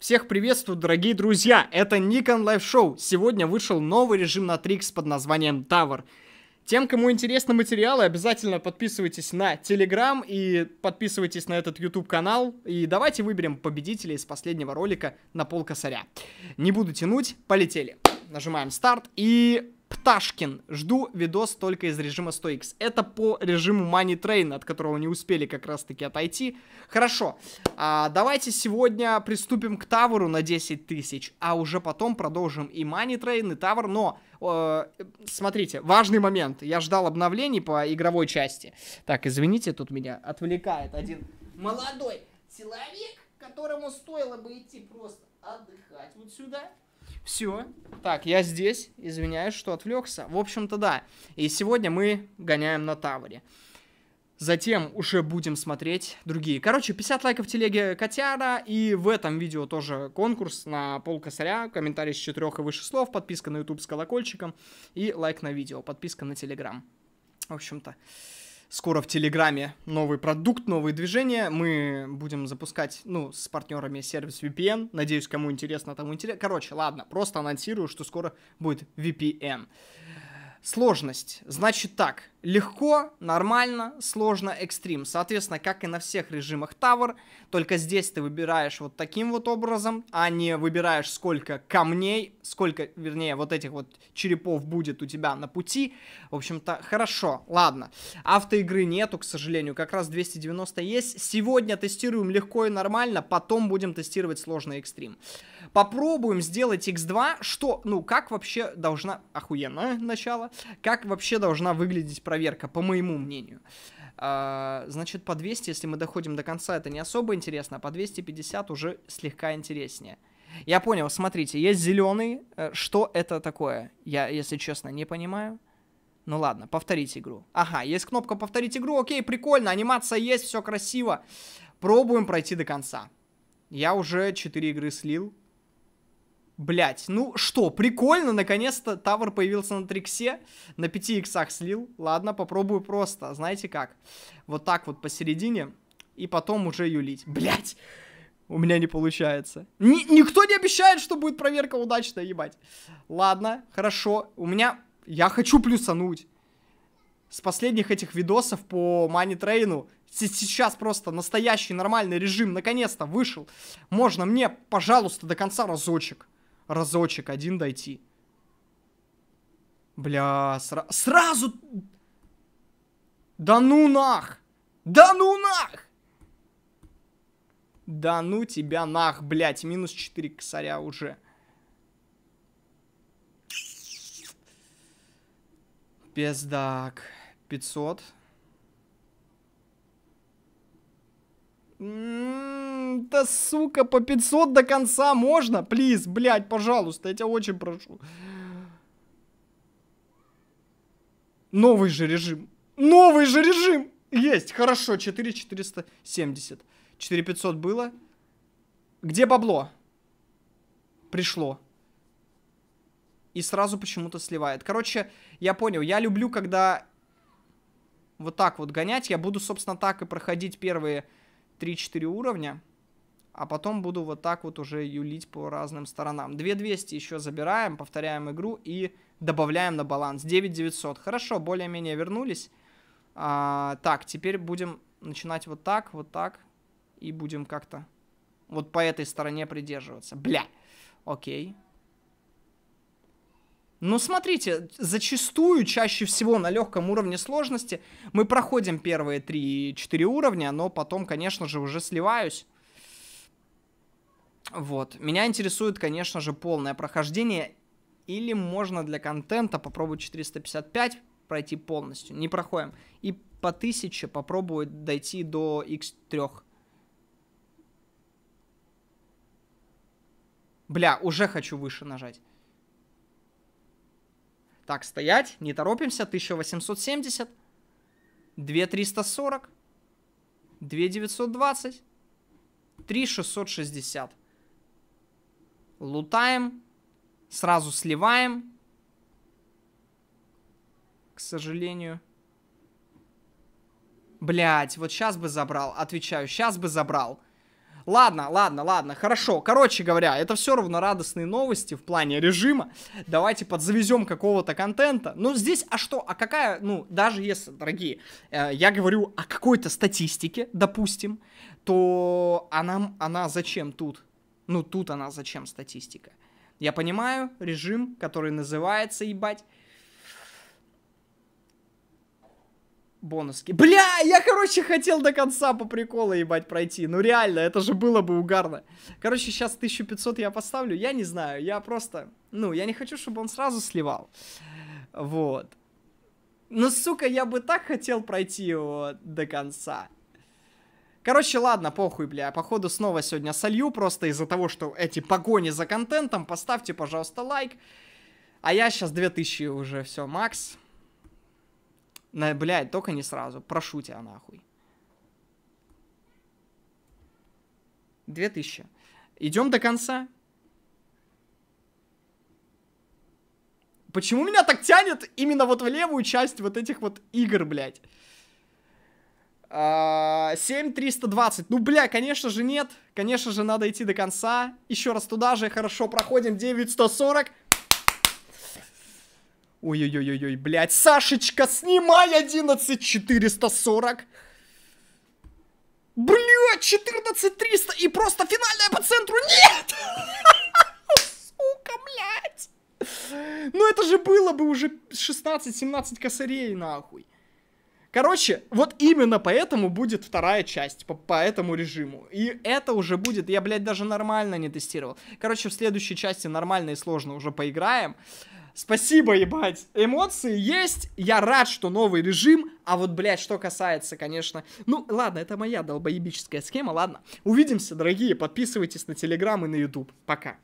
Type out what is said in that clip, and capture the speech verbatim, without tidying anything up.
Всех приветствую, дорогие друзья, это Nikon Live Show. Сегодня вышел новый режим на Трикс под названием Тавр. Тем, кому интересны материалы, обязательно подписывайтесь на Telegram и подписывайтесь на этот YouTube канал. И давайте выберем победителя из последнего ролика на полкосаря. Не буду тянуть, полетели. Нажимаем старт и... Пташкин. Жду видос только из режима сто икс. Это по режиму Money Train, от которого не успели как раз-таки отойти. Хорошо. А, давайте сегодня приступим к Таверу на десять тысяч, а уже потом продолжим и Money Train, и Тавр. Но, э, смотрите, важный момент. Я ждал обновлений по игровой части. Так, извините, тут меня отвлекает один молодой человек, которому стоило бы идти просто отдыхать вот сюда. Все. Так, я здесь. Извиняюсь, что отвлекся. В общем-то, да. И сегодня мы гоняем на Тавере. Затем уже будем смотреть другие. Короче, пятьдесят лайков телеге котяра. И в этом видео тоже конкурс на полкосаря. Комментарий с четырёх и выше слов. Подписка на YouTube с колокольчиком. И лайк на видео. Подписка на Telegram. В общем-то, скоро в Телеграме новый продукт, новые движения. Мы будем запускать, ну, с партнерами сервис ви пи эн. Надеюсь, кому интересно, тому интересно. Короче, ладно, просто анонсирую, что скоро будет ви пи эн. Сложность. Значит так, легко, нормально, сложно, экстрим. Соответственно, как и на всех режимах Tower, только здесь ты выбираешь вот таким вот образом, а не выбираешь сколько камней, сколько, вернее, вот этих вот черепов будет у тебя на пути. В общем-то, хорошо, ладно. Автоигры нету, к сожалению, как раз двести девяносто есть. Сегодня тестируем легко и нормально, потом будем тестировать сложный экстрим. Попробуем сделать икс два, что, ну, как вообще должна... Охуенно, начало. Как вообще должна выглядеть проверка, по моему мнению. А, значит, по двести, если мы доходим до конца, это не особо интересно, а по двести пятьдесят уже слегка интереснее. Я понял, смотрите, есть зеленый. Что это такое? Я, если честно, не понимаю. Ну ладно, повторить игру. Ага, есть кнопка повторить игру, окей, прикольно, анимация есть, все красиво. Пробуем пройти до конца. Я уже четыре игры слил. Блять, ну что, прикольно, наконец-то Тавр появился на Триксе, на пяти иксах слил, ладно, попробую просто, знаете как, вот так вот посередине, и потом уже юлить, блять, у меня не получается, Ни никто не обещает, что будет проверка удачная, ебать, ладно, хорошо, у меня, я хочу плюсануть, с последних этих видосов по Money Train'у, сейчас просто настоящий нормальный режим, наконец-то вышел, можно мне, пожалуйста, до конца разочек, разочек один дойти. Бля, сра... сразу... Да ну нах! Да ну нах! Да ну тебя нах, блядь. Минус четыре косаря уже. Пиздак. пятьсот. Да, сука, по пятьсот до конца можно? Плиз, блядь, пожалуйста, я тебя очень прошу. Новый же режим. Новый же режим! Есть, хорошо, четыре тысячи четыреста семьдесят. четыре тысячи пятьсот было. Где бабло? Пришло. И сразу почему-то сливает. Короче, я понял, я люблю, когда вот так вот гонять. Я буду, собственно, так и проходить первые... три-четыре уровня, а потом буду вот так вот уже юлить по разным сторонам. две тысячи двести еще забираем, повторяем игру и добавляем на баланс. девять тысяч девятьсот. Хорошо, более-менее вернулись. А, так, теперь будем начинать вот так, вот так. И будем как-то вот по этой стороне придерживаться. Бля! Окей. Ну, смотрите, зачастую, чаще всего на легком уровне сложности мы проходим первые три-четыре уровня, но потом, конечно же, уже сливаюсь. Вот. Меня интересует, конечно же, полное прохождение. Или можно для контента попробовать четыреста пятьдесят пять пройти полностью. Не проходим. И по тысяче попробовать дойти до икс три. Бля, уже хочу выше нажать. Так, стоять, не торопимся, тысяча восемьсот семьдесят, две тысячи триста сорок, две тысячи девятьсот двадцать, три тысячи шестьсот шестьдесят. Лутаем, сразу сливаем, к сожалению. Блять, вот сейчас бы забрал, отвечаю, сейчас бы забрал. Ладно, ладно, ладно, хорошо. Короче говоря, это все равно радостные новости в плане режима. Давайте подзавезем какого-то контента. Ну, здесь, а что, а какая, ну, даже если, дорогие, э, я говорю о какой-то статистике, допустим, то она, она зачем тут? Ну, тут она зачем статистика? Я понимаю режим, который называется, ебать, бонуски. Бля, я, короче, хотел до конца по приколу, ебать, пройти. Ну, реально, это же было бы угарно. Короче, сейчас тысячу пятьсот я поставлю. Я не знаю, я просто... Ну, я не хочу, чтобы он сразу сливал. Вот. Ну, сука, я бы так хотел пройти его до конца. Короче, ладно, похуй, бля. Походу, снова сегодня солью просто из-за того, что эти погони за контентом. Поставьте, пожалуйста, лайк. А я сейчас две тысячи уже, все, макс. На, блядь, только не сразу. Прошу тебя, нахуй. две тысячи. Идем до конца. Почему меня так тянет именно вот в левую часть вот этих вот игр, блядь? А, семь триста двадцать. Ну, бля, конечно же нет. Конечно же надо идти до конца. Еще раз туда же. Хорошо, проходим. девять сто сорок. Ой-ой-ой-ой, блядь, Сашечка, снимай одиннадцать четыреста сорок. Блядь, четырнадцать триста и просто финальная по центру. Нет! Сука, блядь. Ну это же было бы уже шестнадцать-семнадцать косарей, нахуй. Короче, вот именно поэтому будет вторая часть по, по этому режиму. И это уже будет... Я, блядь, даже нормально не тестировал. Короче, в следующей части нормально и сложно уже поиграем. Спасибо, ебать. Эмоции есть. Я рад, что новый режим. А вот, блядь, что касается, конечно... Ну, ладно, это моя долбоебическая схема, ладно. Увидимся, дорогие. Подписывайтесь на Telegram и на YouTube. Пока.